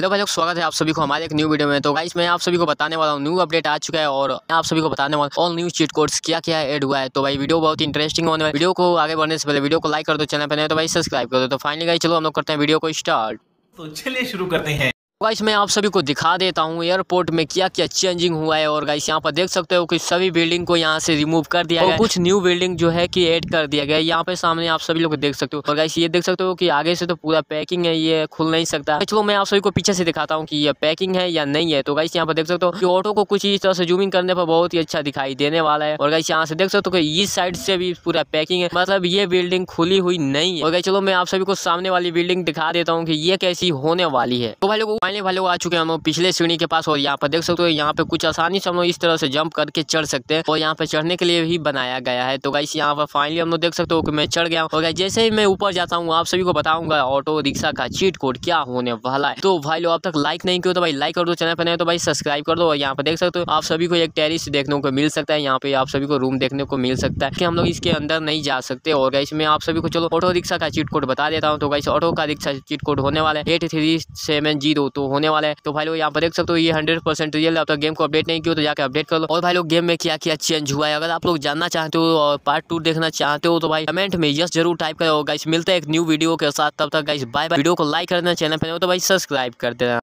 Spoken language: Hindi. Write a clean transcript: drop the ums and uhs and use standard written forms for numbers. हेलो भाई लोग, स्वागत है आप सभी को हमारे एक न्यू वीडियो में। तो गाइस मैं आप सभी को बताने वाला हूँ, न्यू अपडेट आ चुका है और आप सभी को बताने वाला ऑल न्यू चीट कोड्स क्या ऐड हुआ है। तो भाई वीडियो बहुत इंटरेस्टिंग होने वाला है। वीडियो को आगे बढ़ने से पहले वीडियो को लाइक कर दो, चैनल पर नहीं तो भाई सब्सक्राइब कर दो। तो फाइनली गाइस चलो हम लोग करते हैं वीडियो को स्टार्ट। तो चलिए शुरू करते हैं। गाइस मैं आप सभी को दिखा देता हूँ एयरपोर्ट में क्या क्या चेंजिंग हुआ है। और गाइस यहाँ पर देख सकते हो कि सभी बिल्डिंग को यहाँ से रिमूव कर दिया गया, कुछ न्यू बिल्डिंग जो है कि ऐड कर दिया गया है। यहाँ पे सामने आप सभी लोग देख सकते हो। और गाइस ये देख सकते हो कि आगे से तो पूरा पैकिंग है, ये खुल नहीं सकता। चलो मैं आप सभी को पीछे से दिखाता हूँ कि ये पैकिंग है या नहीं है। तो गाइस यहाँ पर देख सकते हो कि ऑटो को कुछ इस तरह से जूमिंग करने पर बहुत ही अच्छा दिखाई देने वाला है। और गाइस यहाँ से देख सकते हो कि इस साइड से भी पूरा पैकिंग है, मतलब ये बिल्डिंग खुली हुई नहीं है। और गाइस चलो मैं आप सभी को सामने वाली बिल्डिंग दिखा देता हूँ कि ये कैसी होने वाली है। तो भाई लोग भाई लोग आ चुके हैं हम पिछले सीढ़ी के पास। और यहाँ पर देख सकते हो यहाँ पे कुछ आसानी से हम लोग इस तरह से जंप करके चढ़ सकते हैं और यहाँ पे चढ़ने के लिए भी बनाया गया है। तो गाइस यहाँ पर फाइनली हम लोग देख सकते हो कि मैं चढ़ गया हूँ। और जैसे ही मैं ऊपर जाता हूँ आप सभी को बताऊंगा ऑटो रिक्शा का चीट कोड क्या होने वाला है। तो भाई लोग अब तक लाइक नहीं किया तो भाई लाइक कर दो, चैनल पर नहीं तो भाई सब्सक्राइब कर दो। और यहाँ पर देख सकते हो आप सभी को एक टेरिस देखने को मिल सकता है, यहाँ पे आप सभी को रूम देखने को मिल सकता है कि हम लोग इसके अंदर नहीं जा सकते। और गाइस मैं आप सभी को चलो ऑटो रिक्शा का चीट कोड बता देता हूँ। तो गाइस ऑटो का रिक्शा चीट कोड होने वाला है 83702 तो होने वाला है। तो भाई लोग यहाँ पर देख सकते हो ये 100% रियल है। अब तक गेम को अपडेट नहीं किया तो जाकर अपडेट कर लो। और भाई लोग गेम में क्या क्या चेंज हुआ है अगर आप लोग जानना चाहते हो और पार्ट 2 देखना चाहते हो तो भाई कमेंट में यस जरूर टाइप करो। गाइस मिलते हैं एक न्यू वीडियो के साथ, तब तक गाइस बाय बाय। वीडियो को लाइक कर देना, चैनल पर नहीं हो तो भाई सब्सक्राइब कर देना।